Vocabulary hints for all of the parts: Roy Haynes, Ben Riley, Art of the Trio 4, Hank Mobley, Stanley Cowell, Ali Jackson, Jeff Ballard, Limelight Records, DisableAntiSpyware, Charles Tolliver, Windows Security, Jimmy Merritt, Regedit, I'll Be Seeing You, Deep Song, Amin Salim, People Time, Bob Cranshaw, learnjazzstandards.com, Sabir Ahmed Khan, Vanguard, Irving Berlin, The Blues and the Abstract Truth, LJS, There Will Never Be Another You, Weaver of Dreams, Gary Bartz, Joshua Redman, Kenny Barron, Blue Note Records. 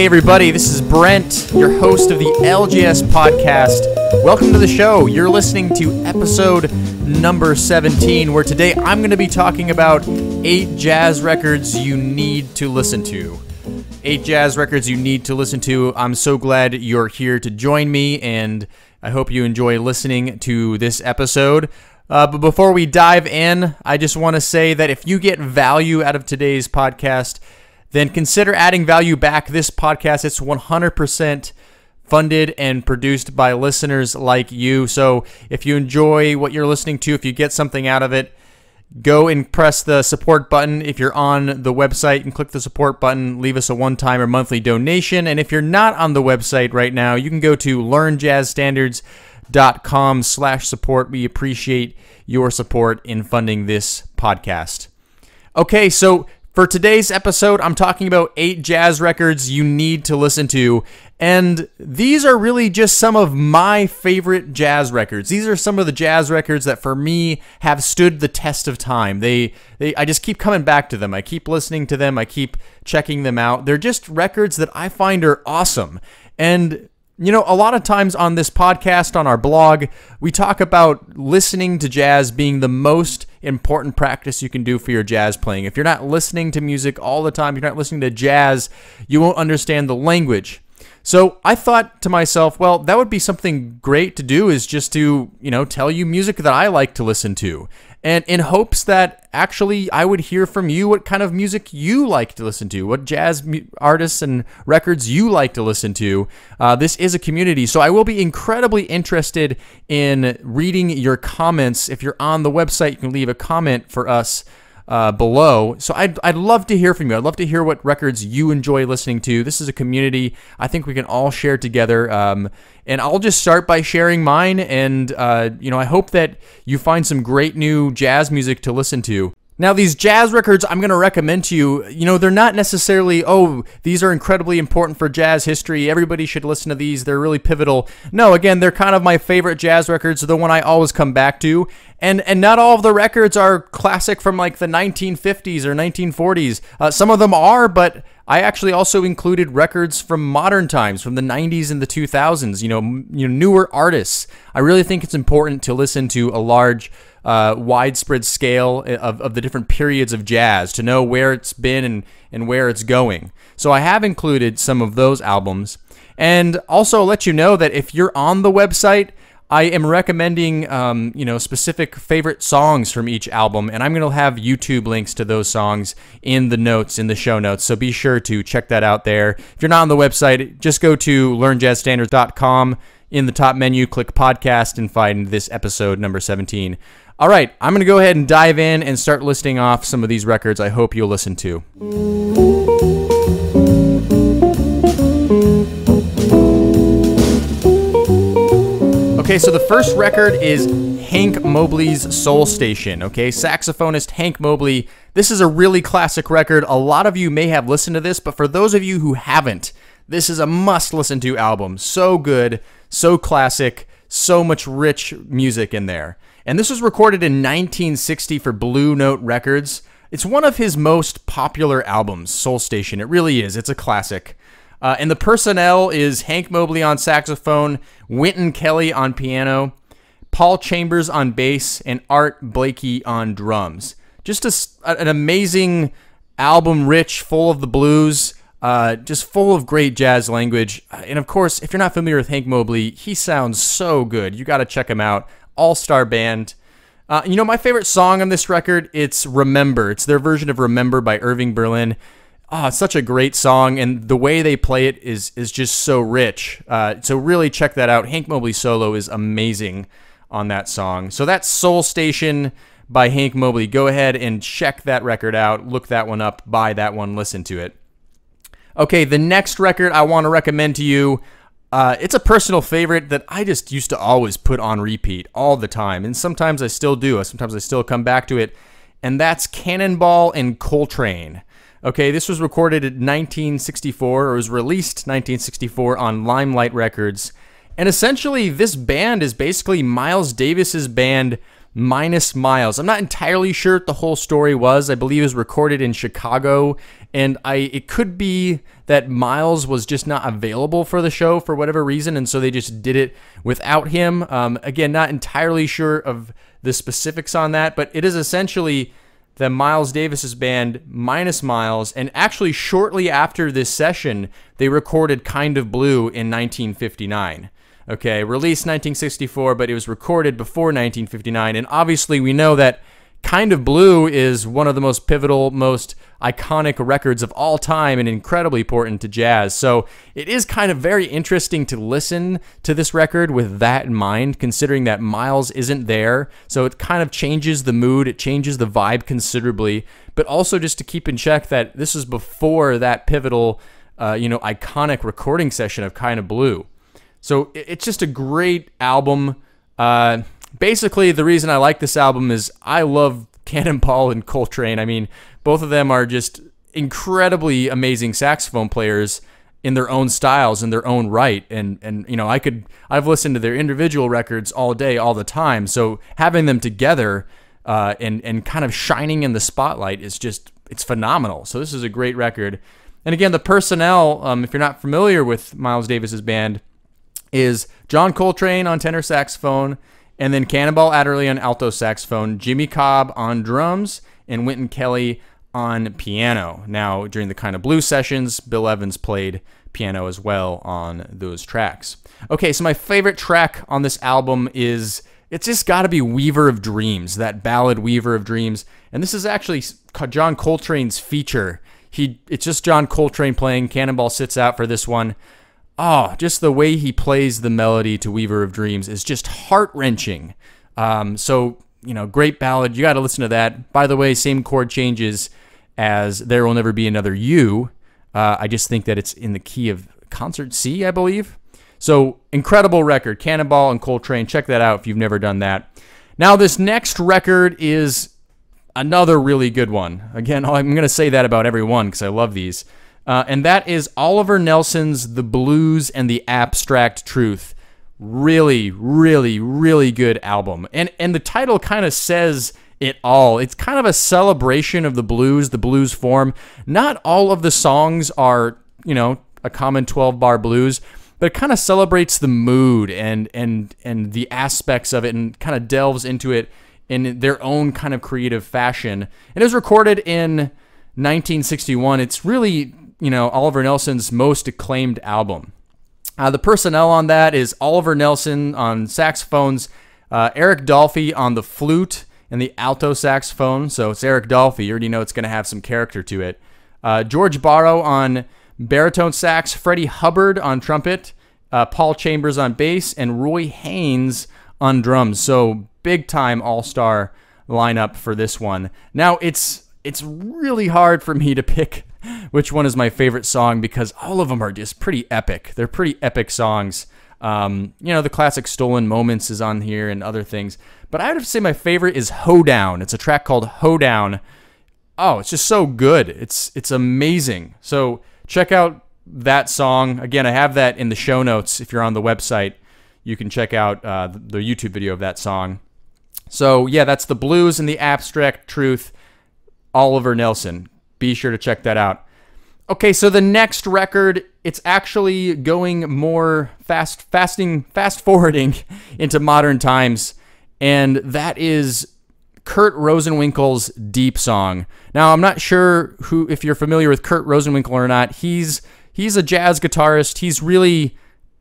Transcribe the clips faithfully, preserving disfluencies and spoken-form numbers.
Hey everybody, this is Brent, your host of the L J S podcast. Welcome to the show. You're listening to episode number seventeen, where today I'm going to be talking about eight jazz records you need to listen to. Eight jazz records you need to listen to. I'm so glad you're here to join me, and I hope you enjoy listening to this episode. Uh, but before we dive in, I just want to say that if you get value out of today's podcast, then consider adding value back. This podcast, it's one hundred percent funded and produced by listeners like you. So if you enjoy what you're listening to, if you get something out of it, go and press the support button. If you're on the website, and click the support button, leave us a one-time or monthly donation. And if you're not on the website right now, you can go to learn jazz standards dot com slash support. We appreciate your support in funding this podcast. Okay, so for today's episode, I'm talking about eight jazz records you need to listen to, and these are really just some of my favorite jazz records. These are some of the jazz records that, for me, have stood the test of time. They, they, I just keep coming back to them. I keep listening to them. I keep checking them out. They're just records that I find are awesome, and you know, a lot of times on this podcast, on our blog, we talk about listening to jazz being the most important practice you can do for your jazz playing. If you're not listening to music all the time, you're not listening to jazz, you won't understand the language. So I thought to myself, well, that would be something great to do, is just to, you know, tell you music that I like to listen to. And in hopes that actually I would hear from you what kind of music you like to listen to, what jazz artists and records you like to listen to. Uh, this is a community, so I will be incredibly interested in reading your comments. If you're on the website, you can leave a comment for us uh, below. So I'd, I'd love to hear from you. I'd love to hear what records you enjoy listening to. This is a community. I think we can all share together. Um, and I'll just start by sharing mine. And, uh, you know, I hope that you find some great new jazz music to listen to. Now, these jazz records I'm going to recommend to you, you know, they're not necessarily, oh, these are incredibly important for jazz history, everybody should listen to these, they're really pivotal. No, again, they're kind of my favorite jazz records, the one I always come back to. And and not all of the records are classic from like the nineteen fifties or nineteen forties. Uh, some of them are, but I actually also included records from modern times, from the nineties and the two thousands, you know, you know, newer artists. I really think it's important to listen to a large Uh, widespread scale of, of the different periods of jazz to know where it's been and, and where it's going. So I have included some of those albums. And also let you know that if you're on the website, I am recommending um, you know, specific favorite songs from each album, and I'm going to have YouTube links to those songs in the notes, in the show notes, so be sure to check that out there. If you're not on the website, just go to learn jazz standards dot com. In the top menu, click podcast and find this episode number seventeen. All right, I'm going to go ahead and dive in and start listing off some of these records I hope you'll listen to. Okay, so the first record is Hank Mobley's Soul Station. Okay, saxophonist Hank Mobley. This is a really classic record. A lot of you may have listened to this, but for those of you who haven't, this is a must-listen to album. So good, so classic, so much rich music in there. And this was recorded in nineteen sixty for Blue Note Records. It's one of his most popular albums, Soul Station. It really is. It's a classic. Uh, and the personnel is Hank Mobley on saxophone, Winton Kelly on piano, Paul Chambers on bass, and Art Blakey on drums. Just a, an amazing album, rich, full of the blues. Uh, just full of great jazz language. And of course, if you're not familiar with Hank Mobley, he sounds so good. You got to check him out. All-star band. Uh, you know, my favorite song on this record, it's Remember. It's their version of Remember by Irving Berlin. Ah, oh, such a great song, and the way they play it is is just so rich. Uh, so really check that out. Hank Mobley's solo is amazing on that song. So that's Soul Station by Hank Mobley. Go ahead and check that record out. Look that one up. Buy that one. Listen to it. Okay, the next record I want to recommend to you, uh, it's a personal favorite that I just used to always put on repeat all the time, and sometimes I still do. Sometimes I still come back to it, and that's Cannonball and Coltrane. Okay, this was recorded in nineteen sixty-four, or was released nineteen sixty-four on Limelight Records, and essentially this band is basically Miles Davis's band minus Miles. I'm not entirely sure what the whole story was. I believe it was recorded in Chicago and I it could be that Miles was just not available for the show for whatever reason, and so they just did it without him. Um, again, not entirely sure of the specifics on that, but it is essentially the Miles Davis's band minus Miles, and actually shortly after this session, they recorded Kind of Blue in nineteen fifty-nine. Okay, released nineteen sixty-four, but it was recorded before nineteen fifty-nine, and obviously we know that Kind of Blue is one of the most pivotal, most iconic records of all time and incredibly important to jazz. So it is kind of very interesting to listen to this record with that in mind, considering that Miles isn't there. So it kind of changes the mood, it changes the vibe considerably, but also just to keep in check that this is before that pivotal, uh, you know, iconic recording session of Kind of Blue. So it's just a great album. Uh, Basically, the reason I like this album is I love Cannonball and Coltrane. I mean, both of them are just incredibly amazing saxophone players in their own styles, in their own right. And, and you know, I could, I've listened to their individual records all day, all the time. So having them together uh, and, and kind of shining in the spotlight is just, it's phenomenal. So this is a great record. And again, the personnel, um, if you're not familiar with Miles Davis's band, is John Coltrane on tenor saxophone, and then Cannonball Adderley on alto saxophone, Jimmy Cobb on drums, and Winton Kelly on piano. Now, during the Kind of Blue sessions, Bill Evans played piano as well on those tracks. Okay, so my favorite track on this album is, it's just gotta be Weaver of Dreams, that ballad Weaver of Dreams. And this is actually John Coltrane's feature. He, it's just John Coltrane playing, Cannonball sits out for this one. Oh, just the way he plays the melody to Weaver of Dreams is just heart-wrenching. Um, so, you know, great ballad. You got to listen to that. By the way, same chord changes as There Will Never Be Another You. Uh, I just think that it's in the key of concert C, I believe. So, incredible record. Cannonball and Coltrane. Check that out if you've never done that. Now, this next record is another really good one. Again, I'm going to say that about every one because I love these. Uh, and that is Oliver Nelson's The Blues and the Abstract Truth. Really, really, really good album. And and the title kind of says it all. It's kind of a celebration of the blues, the blues form. Not all of the songs are, you know, a common twelve bar blues, but it kind of celebrates the mood and and and the aspects of it and kind of delves into it in their own kind of creative fashion. And it was recorded in nineteen sixty-one. It's really, you know, Oliver Nelson's most acclaimed album. Uh, the personnel on that is Oliver Nelson on saxophones, uh, Eric Dolphy on the flute and the alto saxophone. So it's Eric Dolphy. You already know it's going to have some character to it. Uh, George Barrow on baritone sax, Freddie Hubbard on trumpet, uh, Paul Chambers on bass, and Roy Haynes on drums. So big time all-star lineup for this one. Now it's it's really hard for me to pick which one is my favorite song because all of them are just pretty epic. They're pretty epic songs. Um, you know, the classic Stolen Moments is on here and other things. But I would have to say my favorite is Hoedown. It's a track called Hoedown. Oh, it's just so good. It's it's amazing. So check out that song. Again, I have that in the show notes. If you're on the website, you can check out uh, the YouTube video of that song. So yeah, that's The Blues and the Abstract Truth, Oliver Nelson. Be sure to check that out. Okay, so the next record, it's actually going more fast, fasting, fast forwarding into modern times, and that is Kurt Rosenwinkel's Deep Song. Now, I'm not sure who, if you're familiar with Kurt Rosenwinkel or not. He's he's a jazz guitarist. He's really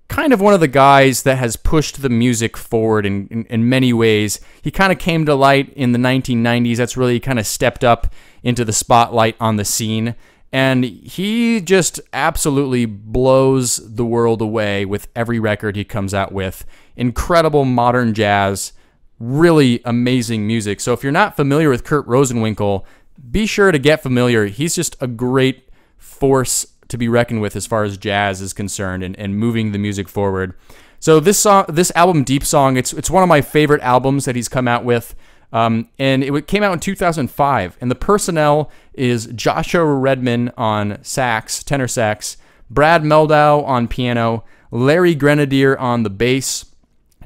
kind of one of the guys that has pushed the music forward in, in, in many ways. He kind of came to light in the nineteen nineties. That's really kind of stepped up into the spotlight on the scene. And he just absolutely blows the world away with every record he comes out with. Incredible modern jazz, really amazing music. So if you're not familiar with Kurt Rosenwinkel, be sure to get familiar. He's just a great force to be reckoned with as far as jazz is concerned and, and moving the music forward. So this song, this album, Deep Song, it's it's one of my favorite albums that he's come out with. Um, and it came out in two thousand five. And the personnel is Joshua Redman on sax, tenor sax, Brad Mehldau on piano, Larry Grenadier on the bass,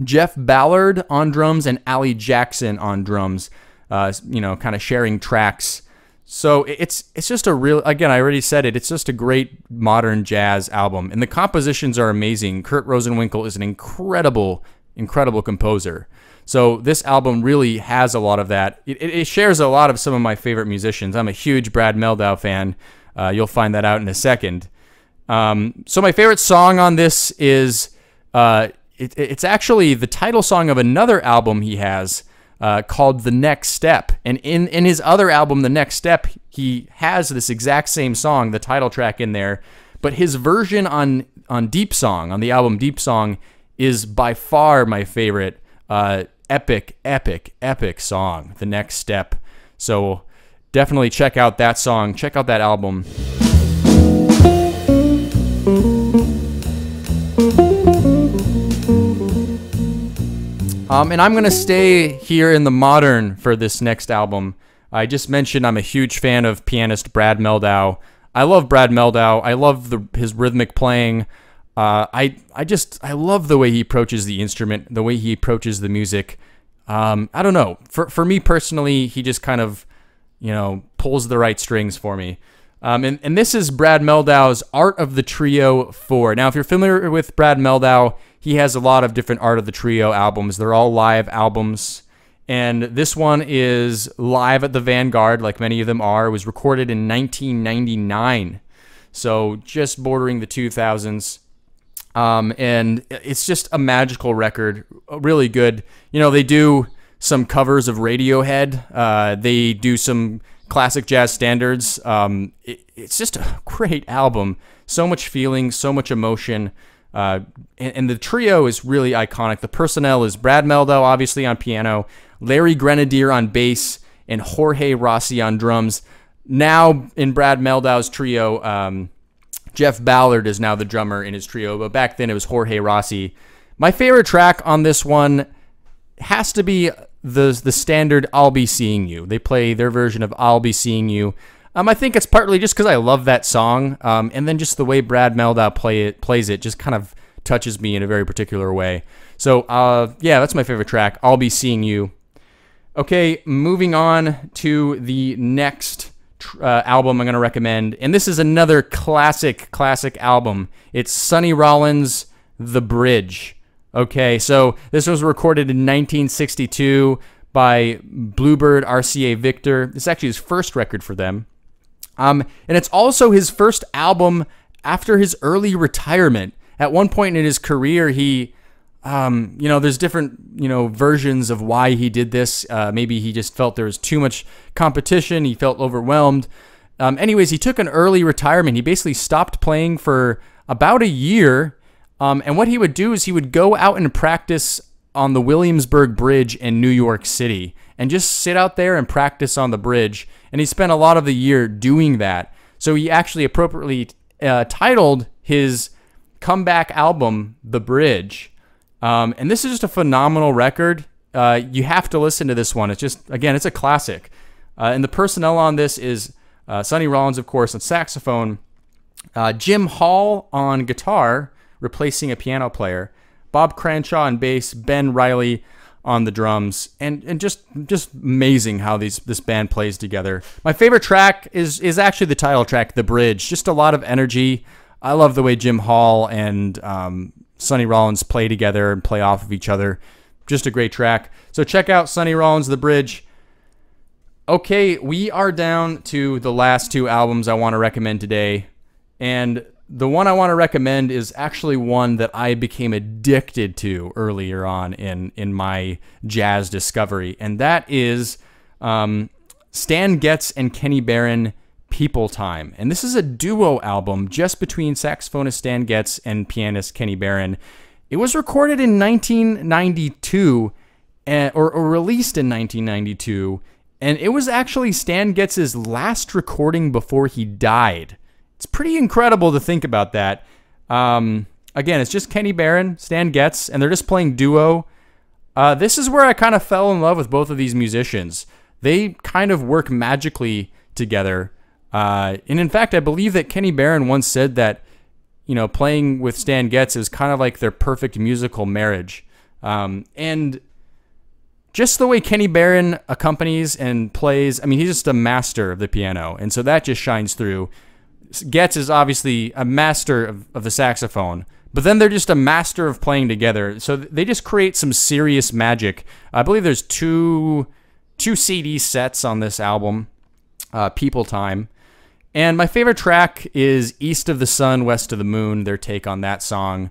Jeff Ballard on drums, and Ali Jackson on drums, uh, you know, kind of sharing tracks. So it's it's just a real, again, I already said it, it's just a great modern jazz album. And the compositions are amazing. Kurt Rosenwinkel is an incredible, incredible composer. So this album really has a lot of that. It, it shares a lot of some of my favorite musicians. I'm a huge Brad Mehldau fan. Uh, you'll find that out in a second. Um, so my favorite song on this is, uh, it, it's actually the title song of another album he has, Uh, called The Next Step. And in, in his other album, The Next Step, he has this exact same song, the title track, in there. But his version on, on Deep Song, on the album Deep Song, is by far my favorite uh, epic, epic, epic song, The Next Step. So definitely check out that song. Check out that album. Um, and I'm going to stay here in the modern for this next album. I just mentioned I'm a huge fan of pianist Brad Mehldau. I love Brad Mehldau. I love the, his rhythmic playing. Uh, I I just, I love the way he approaches the instrument, the way he approaches the music. Um, I don't know. For, for me personally, he just kind of, you know, pulls the right strings for me. Um, and, and this is Brad Mehldau's Art of the Trio four. Now, if you're familiar with Brad Mehldau, he has a lot of different Art of the Trio albums. They're all live albums. And this one is live at the Vanguard, like many of them are. It was recorded in nineteen ninety-nine. So just bordering the two thousands. Um, and it's just a magical record. Really good. You know, they do some covers of Radiohead. Uh, they do some classic jazz standards. Um, it, it's just a great album. So much feeling, so much emotion. Uh, and, and the trio is really iconic. The personnel is Brad Mehldau, obviously, on piano, Larry Grenadier on bass, and Jorge Rossi on drums. Now, in Brad Mehldau's trio, um, Jeff Ballard is now the drummer in his trio, but back then it was Jorge Rossi. My favorite track on this one has to be the, the standard I'll Be Seeing You. They play their version of I'll Be Seeing You. Um, I think it's partly just because I love that song, um, and then just the way Brad Mehldau play it, plays it just kind of touches me in a very particular way. So, uh, yeah, that's my favorite track, I'll Be Seeing You. Okay, moving on to the next uh, album I'm going to recommend, and this is another classic, classic album. It's Sonny Rollins' The Bridge. Okay, so this was recorded in nineteen sixty-two by Bluebird R C A Victor. This is actually his first record for them. Um, and it's also his first album after his early retirement. At one point in his career, he, um, you know, there's different, you know, versions of why he did this. Uh, maybe he just felt there was too much competition. He felt overwhelmed. Um, anyways, he took an early retirement. He basically stopped playing for about a year. Um, and what he would do is he would go out and practice on the Williamsburg Bridge in New York City and just sit out there and practice on the bridge. And he spent a lot of the year doing that. So he actually appropriately uh, titled his comeback album, The Bridge. Um, and this is just a phenomenal record. Uh, you have to listen to this one. It's just, again, it's a classic. Uh, and the personnel on this is uh, Sonny Rollins, of course, on saxophone, uh, Jim Hall on guitar, replacing a piano player, Bob Cranshaw on bass, Ben Riley on the drums, and and just just amazing how these this band plays together. My favorite track is is actually the title track, The Bridge. Just a lot of energy. I love the way Jim Hall and um, Sonny Rollins play together and play off of each other. Just a great track. So check out Sonny Rollins' The Bridge. Okay, we are down to the last two albums I want to recommend today, and the one I want to recommend is actually one that I became addicted to earlier on in, in my jazz discovery, and that is um, Stan Getz and Kenny Barron, People Time. And this is a duo album just between saxophonist Stan Getz and pianist Kenny Barron. It was recorded in nineteen ninety-two, uh, or, or released in nineteen ninety-two, and it was actually Stan Getz's last recording before he died. It's pretty incredible to think about that. Um, again, it's just Kenny Barron, Stan Getz, and they're just playing duo. Uh, this is where I kind of fell in love with both of these musicians. They kind of work magically together. Uh, and in fact, I believe that Kenny Barron once said that, you know, playing with Stan Getz is kind of like their perfect musical marriage. Um, and just the way Kenny Barron accompanies and plays, I mean, he's just a master of the piano, and so that just shines through. Getz is obviously a master of, of the saxophone, but then they're just a master of playing together, so they just create some serious magic. I believe there's two, two C D sets on this album, uh, People Time. And my favorite track is East of the Sun, West of the Moon, their take on that song.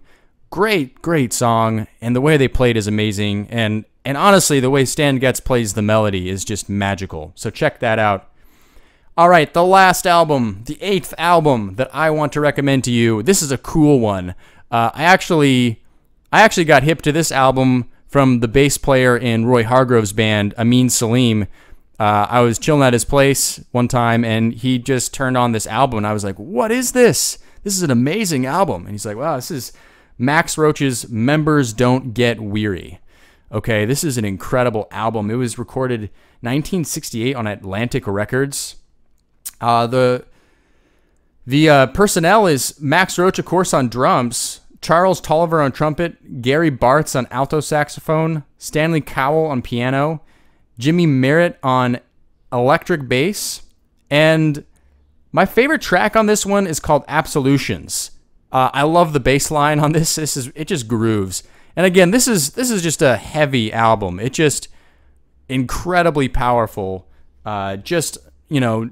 Great, great song, and the way they played is amazing, and And honestly, the way Stan Getz plays the melody is just magical. So check that out. All right, the last album, the eighth album that I want to recommend to you. This is a cool one. Uh, I actually, I actually got hip to this album from the bass player in Roy Hargrove's band, Amin Salim. Uh, I was chilling at his place one time, and he just turned on this album, and I was like, "What is this? This is an amazing album." And he's like, "Wow, this is Max Roach's Members Don't Get Weary." Okay, this is an incredible album. It was recorded nineteen sixty-eight on Atlantic Records. Uh, the the uh, personnel is Max Roach, of course, on drums, Charles Tolliver on trumpet, Gary Bartz on alto saxophone, Stanley Cowell on piano, Jimmy Merritt on electric bass, and my favorite track on this one is called Absolutions. Uh, I love the bass line on this. This is it just grooves. And again, this is this is just a heavy album. It's just incredibly powerful, uh, just, you know,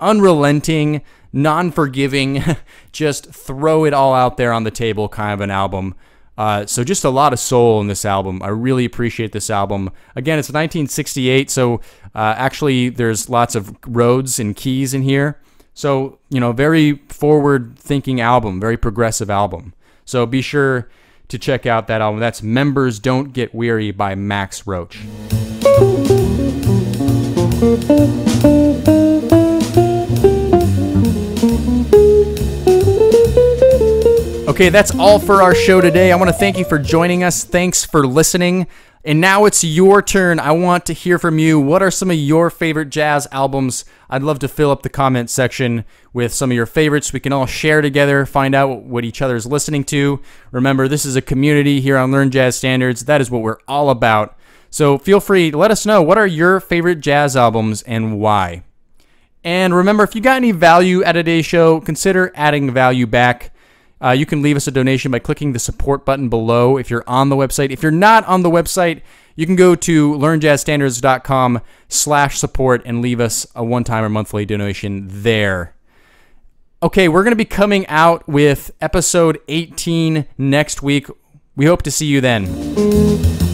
unrelenting, non-forgiving, just throw it all out there on the table kind of an album. Uh, so just a lot of soul in this album. I really appreciate this album. Again, it's nineteen sixty-eight, so uh, actually there's lots of roads and keys in here. So, you know, very forward-thinking album, very progressive album. So be sure to check out that album. That's Members Don't Get Weary by Max Roach. Okay, that's all for our show today. I want to thank you for joining us. Thanks for listening. And now it's your turn. I want to hear from you. What are some of your favorite jazz albums? I'd love to fill up the comment section with some of your favorites. We can all share together, find out what each other is listening to. Remember, this is a community here on Learn Jazz Standards. That is what we're all about. So feel free to let us know, what are your favorite jazz albums and why? And remember, if you got any value at a day show, consider adding value back. Uh, you can leave us a donation by clicking the support button below if you're on the website. If you're not on the website, you can go to learnjazzstandards.com slash support and leave us a one-time or monthly donation there. Okay, we're going to be coming out with episode eighteen next week. We hope to see you then.